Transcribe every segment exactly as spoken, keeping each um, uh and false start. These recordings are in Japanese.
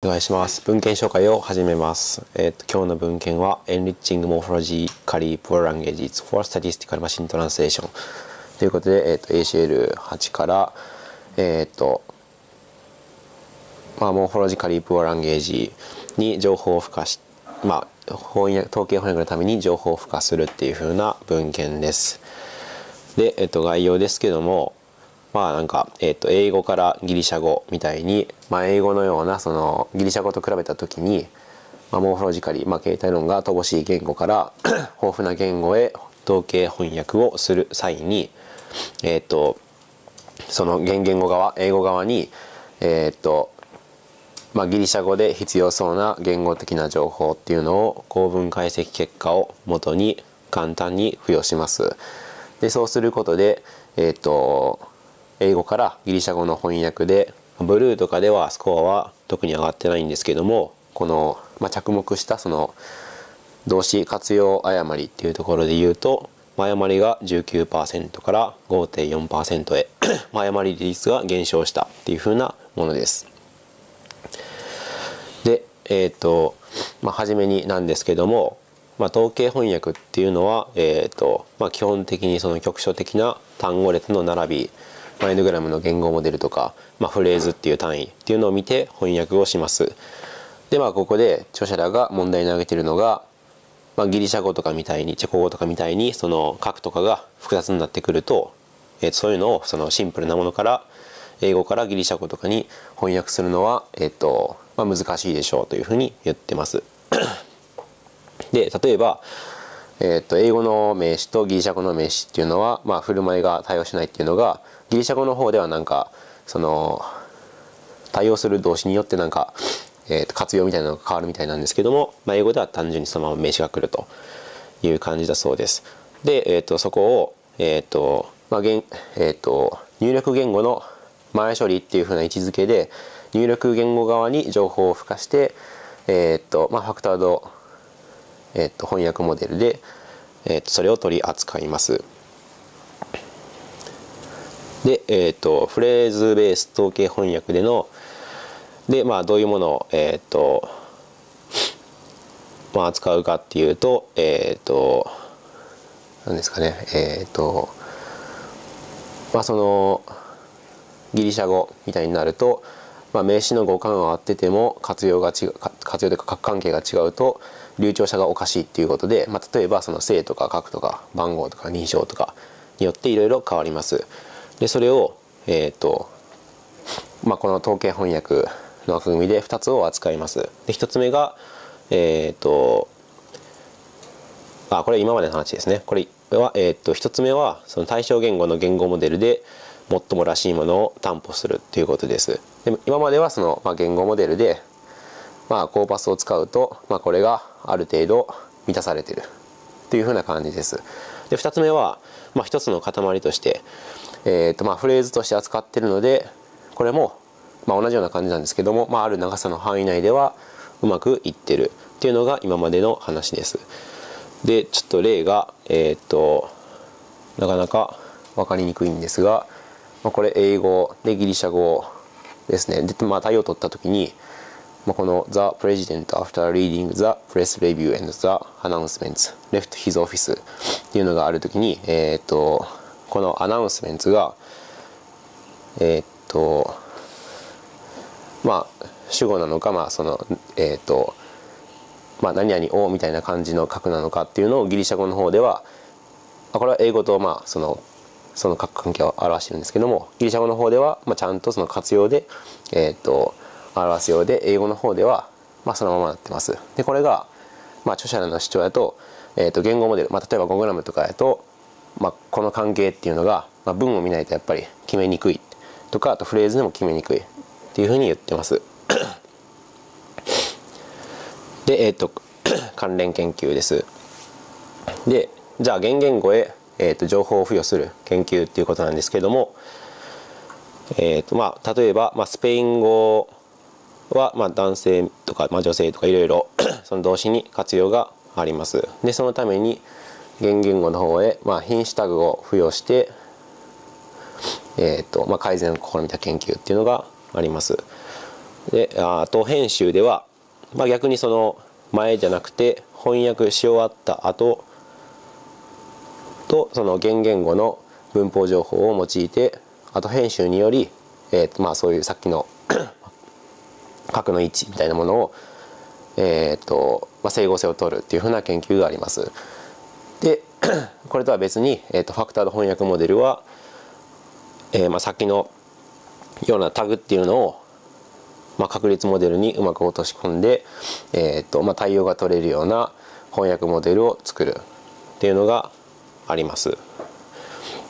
お願いします。文献紹介を始めます。えー、と今日の文献は Enriching Morphologically Poor Languages for Statistical Machine Translation ということで、えー、と エーシーエルはち から、えーとまあ、Morphologically Poor Language に情報を付加し、まあ、統計翻訳のために情報を付加するっていう風な文献です。で、えー、と概要ですけども、まあなんかえー、と英語からギリシャ語みたいに、まあ、英語のようなそのギリシャ語と比べた時に、まあ、モーフォロジカリ、まあ、形態論が乏しい言語から豊富な言語へ統計翻訳をする際に、えー、とその言語側英語側に、えーとまあ、ギリシャ語で必要そうな言語的な情報っていうのを構文解析結果をもとに簡単に付与します。でそうすることで、えー、と英語からギリシャ語の翻訳でブルーとかではスコアは特に上がってないんですけども、この、まあ、着目したその動詞活用誤りっていうところで言うと、誤りが じゅうきゅうパーセント から ごてんよんパーセント へ誤り率が減少したっていう風なものです。でえっ、ー、と、まあ、初めになんですけども、まあ、統計翻訳っていうのは、えーとまあ、基本的にその局所的な単語列の並び、エンドグラムの言語モデルとか、まあ、フレーズっていう単位っていうのを見て翻訳をします。でまあここで著者らが問題に挙げているのが、まあ、ギリシャ語とかみたいにチェコ語とかみたいにその核とかが複雑になってくると、えー、そういうのをそのシンプルなものから英語からギリシャ語とかに翻訳するのは、えーとまあ、難しいでしょうというふうに言ってます。で例えばえーと英語の名詞とギリシャ語の名詞っていうのは、まあ、振る舞いが対応しないっていうのがギリシャ語の方ではなんかその対応する動詞によってなんか、えーと活用みたいなのが変わるみたいなんですけども、まあ、英語では単純にそのまま名詞が来るという感じだそうです。で、えーとそこを、えーとまあえーと入力言語の前処理っていう風な位置づけで入力言語側に情報を付加して、えーとまあ、ファクタードえっと翻訳モデルで、えっとそれを取り扱います。で、えっとフレーズベース統計翻訳でので、まあ、どういうものを、えっとまあ、扱うかっていうと、えっと何ですかね、えっとまあそのギリシャ語みたいになると、まあ、名詞の語感を合ってても活用が違う活用というか核関係が違うと流暢さがおかしいっていうことで、まあ、例えばその性とか核とか番号とか認証とかによっていろいろ変わります。でそれを、えーとまあ、この統計翻訳の枠組みでふたつを扱います。でひとつめが、えーとあこれ今までの話ですね。これは、えーとひとつめはその対象言語の言語モデルで最もらしいものを担保するということです。で今まではその、まあ、言語モデルでまあコーパスを使うと、まあ、これがある程度満たされてるというふうな感じです。でふたつめは、まあ、ひとつの塊として、えーとまあ、フレーズとして扱ってるのでこれも、まあ、同じような感じなんですけども、まあ、ある長さの範囲内ではうまくいってるっていうのが今までの話です。でちょっと例が、えーとなかなか分かりにくいんですが、まあ、これ英語でギリシャ語ですね。で、まあ、対応を取った時にこの The President after reading the press review and the announcements left his office っていうのがあるときに、えー、とこのアナウンスメンツがえっ、ー、とまあ主語なのか、まあそのえっ、ー、とまあ何々をみたいな感じの核なのかっていうのをギリシャ語の方では、これは英語とまあそのその核関係を表してるんですけども、ギリシャ語の方では、まあ、ちゃんとその活用でえっ、ー、と表すようで英語の方では、まあ、そのままなってます。でこれが、まあ、著者らの主張だと、えー、と言語モデル、まあ、例えば ごグラム とかだと、まあ、この関係っていうのが、まあ、文を見ないとやっぱり決めにくいとか、あとフレーズでも決めにくいっていうふうに言ってます。で、えー、と関連研究です。でじゃあ原言語へ、えー、と情報を付与する研究っていうことなんですけども、えーとまあ、例えば、まあ、スペイン語はまあ男性とかまあ女性とかいろいろその動詞に活用があります。でそのために原言語の方へまあ品詞タグを付与してえーとまあ改善を試みた研究っていうのがあります。で、後編集では、まあ、逆にその前じゃなくて翻訳し終わった後とその原言語の文法情報を用いて後編集により、えー、まあそういうさっきの核の位置みたいなものを、えーとまあ、整合性を取るっていうふうな研究があります。でこれとは別に、えー、とファクタード翻訳モデルは、えーまあ、さっきのようなタグっていうのを、まあ、確率モデルにうまく落とし込んで、えーとまあ、対応が取れるような翻訳モデルを作るっていうのがあります。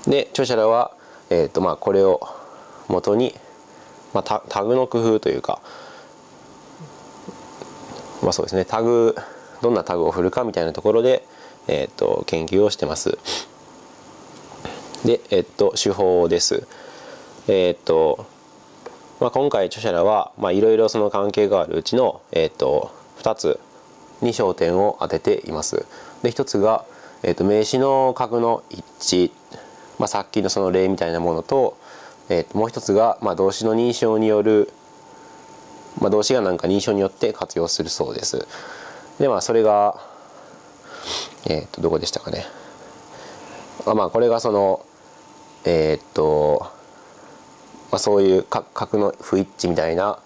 で著者らは、えーとまあ、これをもとに、まあ、タ, タグの工夫というか、まあ、そうですねタグどんなタグを振るかみたいなところで、えーと、研究をしてます。で、えーと、手法です。えーとまあ、今回著者らはいろいろその関係があるうちの、えーと、ふたつに焦点を当てています。でひとつが、えーと、名詞の格の一致、まあ、さっきのその例みたいなものと、えーと、もうひとつが、まあ、動詞の認証による、まあ、動詞が何か認証によって活用するそうです。でまあそれが、えーと、どこでしたかね。あまあこれがそのえっとまあ、そういう格の不一致みたいな、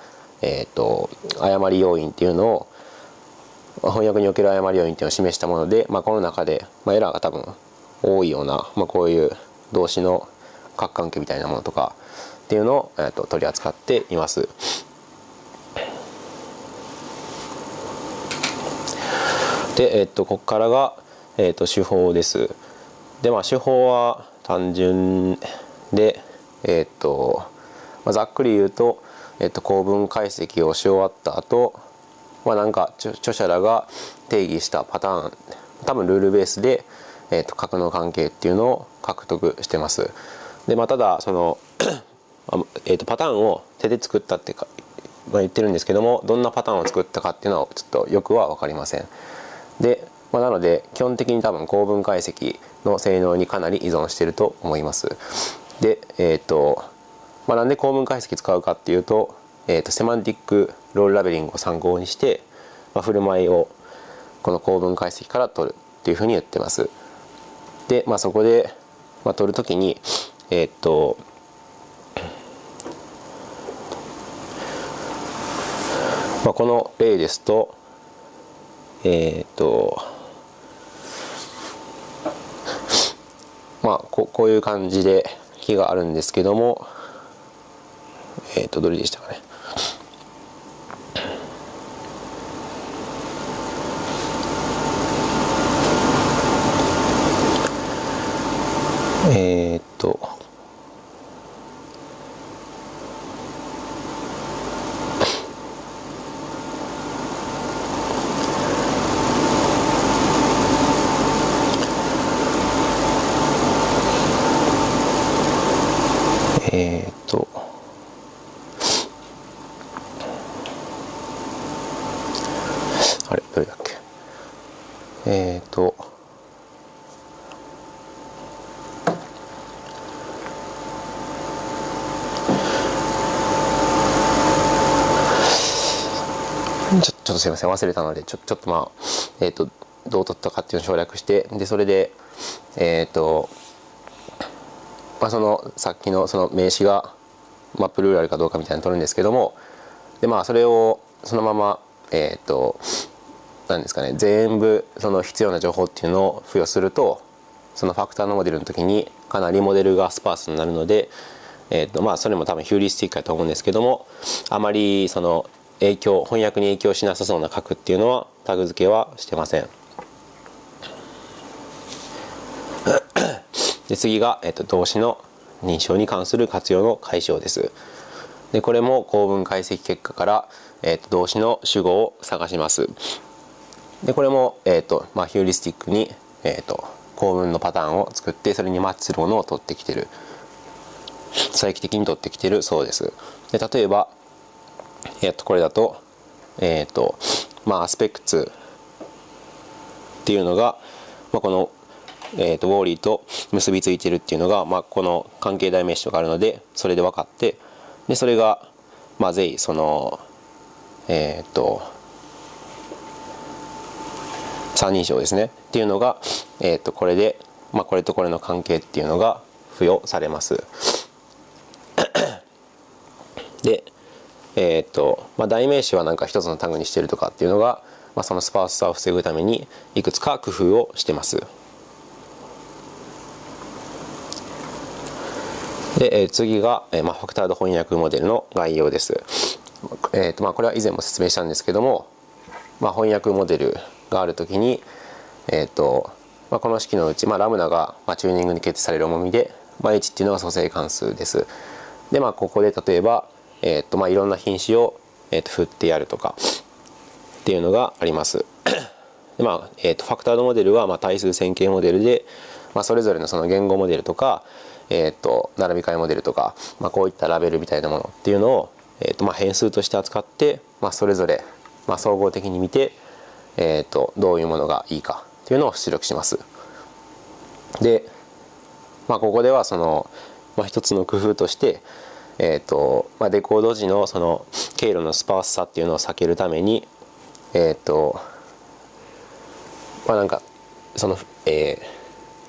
えー、と誤り要因っていうのを翻訳における誤り要因っていうのを示したもので、まあ、この中で、まあ、エラーが多分多いような、まあ、こういう動詞の格関係みたいなものとかっていうのを、えー、と取り扱っています。で、えー、とここからが、えー、と手法です。でまあ手法は単純でえっとまあ、ざっくり言うと、えっと、構文解析をし終わった後、まあなんか著者らが定義したパターン多分ルールベースで、えっと、格の関係っていうのを獲得してます。でまあ、ただその、えっと、パターンを手で作ったってか、まあ、言ってるんですけどもどんなパターンを作ったかっていうのはちょっとよくは分かりません。で、まあ、なので基本的に多分構文解析の性能にかなり依存していると思います。でえーとまあ、なんで構文解析使うかっていうと、えーと、セマンティックロールラベリングを参考にして、まあ、振る舞いをこの構文解析から取るっていうふうに言ってます。で、まあ、そこで、まあ、取る時に、えーとまあ、この例ですとえーとまあこ、こういう感じで。木があるんですけども、えっとどれでしたかね。えっとえっとあれどれだっけえっとちょ、ちょっとすいません忘れたのでちょ、ちょっとまあえっとどう取ったかっていうのを省略してでそれでえっとまあそのさっきのその名詞がまあプルーラルかどうかみたいなのを取るんですけどもでまあそれをそのままえっと何ですかね全部その必要な情報っていうのを付与するとそのファクターのモデルの時にかなりモデルがスパースになるのでえっとまあそれも多分ヒューリスティックだと思うんですけどもあまりその影響翻訳に影響しなさそうな格っていうのはタグ付けはしてません。で次が、えっと、動詞の認証に関する活用の解消です。でこれも構文解析結果から、えっと、動詞の主語を探します。でこれも、えっとまあ、ヒューリスティックに、えっと、構文のパターンを作ってそれにマッチするものを取ってきてる再帰的に取ってきてるそうです。で例えば、えっと、これだと、えっとまあ、アスペクツっていうのが、まあ、このえーとウォーリーと結びついてるっていうのが、まあ、この関係代名詞とかあるのでそれで分かってでそれが、まあ、ぜひそのえー、っと三人称ですねっていうのが、えー、っとこれで、まあ、これとこれの関係っていうのが付与されます。で、えーっとまあ、代名詞は何か一つの単語にしてるとかっていうのが、まあ、そのスパースさを防ぐためにいくつか工夫をしてます。で、えー、次が、えーまあ、ファクタード翻訳モデルの概要です。えーっとまあ、これは以前も説明したんですけども、まあ、翻訳モデルがあるときに、えーっとまあ、この式のうち、まあ、ラムダが、まあ、チューニングに決定される重みで、まあ、エイチ っていうのが組成関数です。で、まあ、ここで例えば、えーとまあ、いろんな品種を、えーと振ってやるとかっていうのがあります。で、まあえーとファクタードモデルは、まあ、対数線形モデルで、まあ、それぞれのその言語モデルとか、えーと並び替えモデルとか、まあ、こういったラベルみたいなものっていうのを、えーとまあ、変数として扱って、まあ、それぞれ、まあ、総合的に見て、えーとどういうものがいいかっていうのを出力します。で、まあ、ここではその、まあ、一つの工夫としてえーとまあ、デコード時のその経路のスパースさっていうのを避けるためにえっとまあなんかその、え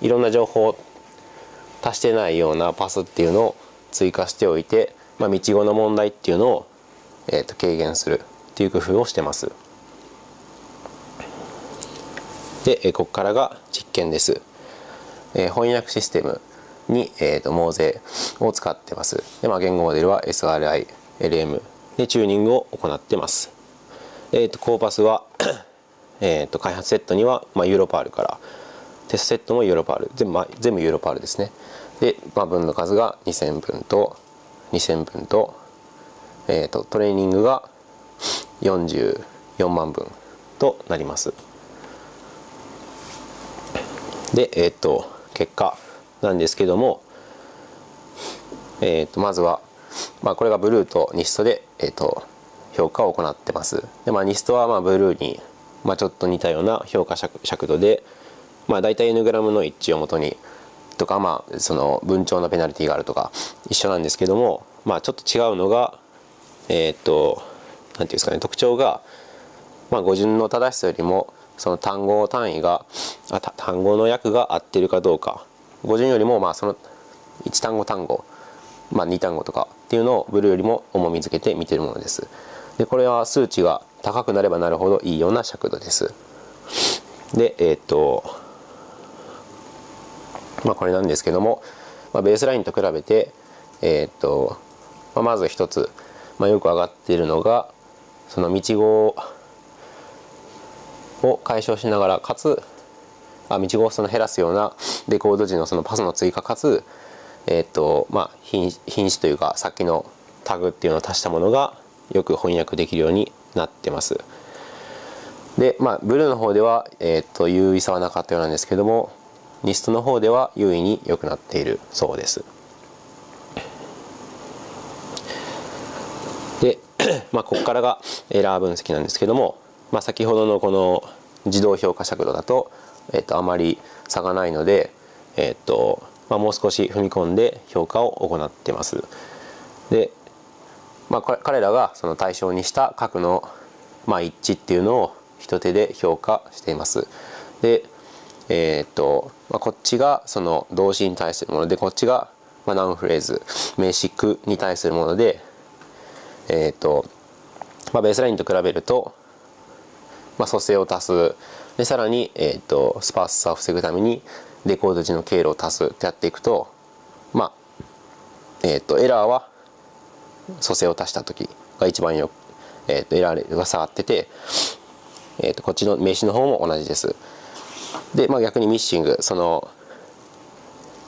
ー、いろんな情報を足してないようなパスっていうのを追加しておいて、まあ、道語の問題っていうのを、えーと軽減するっていう工夫をしてます。で、ここからが実験です。えー、翻訳システムに、えー、とモーゼを使ってます。で、まあ、言語モデルは エスアールアイエルエム でチューニングを行ってます。えー、とコーパスはえと開発セットには、まあ、ユーロパールからテストセットもユーロパール全部、まあ、全部ユーロパールですね。で、まあ、文の数がにせんぶんとにせんぶんと,、えー、とトレーニングがよんじゅうよんまんぶんとなります。で、えっ、ー、と結果なんですけども、えー、とまずは、まあ、これがブルーとニストで、えー、と評価を行ってます。で、まあ、ニストはまあブルーに、まあ、ちょっと似たような評価 尺, 尺度で、まあ、大体 エヌ グラムの一致をもとにとか、まあ、その文鳥のペナルティがあるとか一緒なんですけども、まあ、ちょっと違うのが、えー、となんていうんですかね、特徴が、まあ、語順の正しさよりもその単語単位があ単語の訳が合ってるかどうか。語順よりもまあそのいち単語単語、まあ、に単語とかっていうのをブルーよりも重みづけて見てるものです。で、これは数値が高くなればなるほどいいような尺度です。で、えっとまあこれなんですけども、まあ、ベースラインと比べて、えっとまあ、まず一つ、まあ、よく上がっているのがその道語を解消しながらかつ道語をその減らすようなデコード時のそのパスの追加かつ、えーとまあ、品種というかさっきのタグっていうのを足したものがよく翻訳できるようになってます。で、まあ、ブルーの方では、えーと優位差はなかったようなんですけどもニストの方では優位に良くなっているそうです。で、まあ、ここからがエラー分析なんですけども、まあ、先ほどのこの自動評価尺度だとえっとあまり差がないので、えっとまあ、もう少し踏み込んで評価を行ってます。で、まあ、彼らがその対象にした核の、まあ、一致っていうのを一手で評価しています。で、えっとまあ、こっちがその動詞に対するものでこっちがまあナウンフレーズ名詞句に対するもので、えっとまあ、ベースラインと比べると、まあ、組成を足す。でさらに、えー、とスパースさを防ぐためにデコード時の経路を足すってやっていくと、まあえー、とエラーは組成を足した時が一番よく、えー、とエラーが下がってて、えー、とこっちの名詞の方も同じです。で、まあ、逆にミッシングその、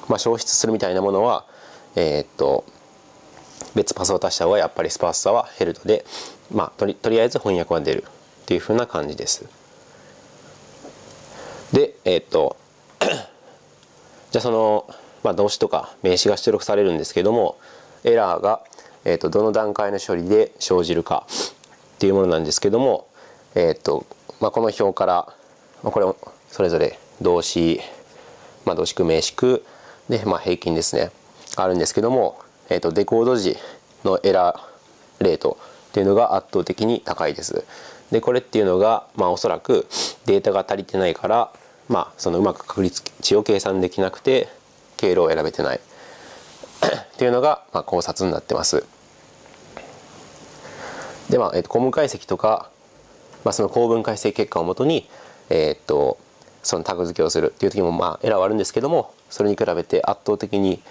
まあ、消失するみたいなものは、えー、と別パスを足した方がやっぱりスパースさは減るので、まあ、とり、とりあえず翻訳は出るっていうふうな感じです。で、えっとじゃあその、まあ、動詞とか名詞が出力されるんですけどもエラーが、えっとどの段階の処理で生じるかっていうものなんですけども、えっとまあ、この表から、まあ、これをそれぞれ動詞、まあ、動詞句名詞句で、まあ、平均ですねあるんですけども、えっとデコード時のエラーレートっていうのが圧倒的に高いです。でこれっていうのが、まあ、おそらくデータが足りてないから、まあ、そのうまく確率値を計算できなくて経路を選べてないっていうのが、まあ、考察になってます。でまあ、えっと、公文解析とか、まあ、その公文解析結果をもとに、えっとそのタグ付けをするっていう時もまあエラーはあるんですけども、それに比べて圧倒的に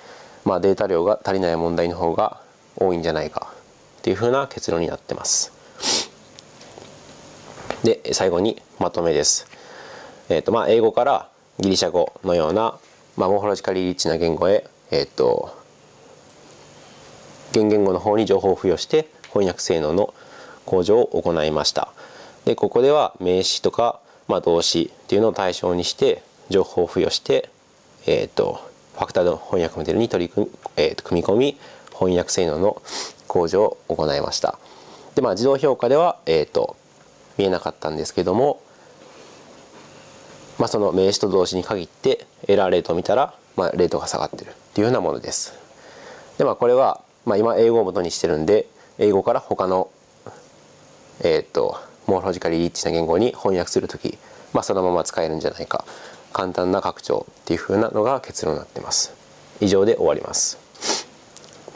まあデータ量が足りない問題の方が多いんじゃないかっていうふうな結論になってます。で最後にまとめです。えっとまあ英語からギリシャ語のようなまあモーフォロジカリーリッチな言語へえっと原言語の方に情報を付与して翻訳性能の向上を行いました。でここでは名詞とかまあ動詞っていうのを対象にして情報を付与して、えー、とファクターの翻訳モデルに取り組み、えー、と組み込み翻訳性能の向上を行いました。でまあ自動評価では、えー、と見えなかったんですけども、まあ、その名詞と動詞に限ってエラーレートを見たら、まあ、レートが下がってるっていうようなものです。でまあこれは、まあ、今英語を元にしてるんで英語から他のえっ、ー、とモーフォロジカリーリッチな言語に翻訳するとき、まあ、そのまま使えるんじゃないか、簡単な拡張っていう風なのが結論になってます。以上で終わります。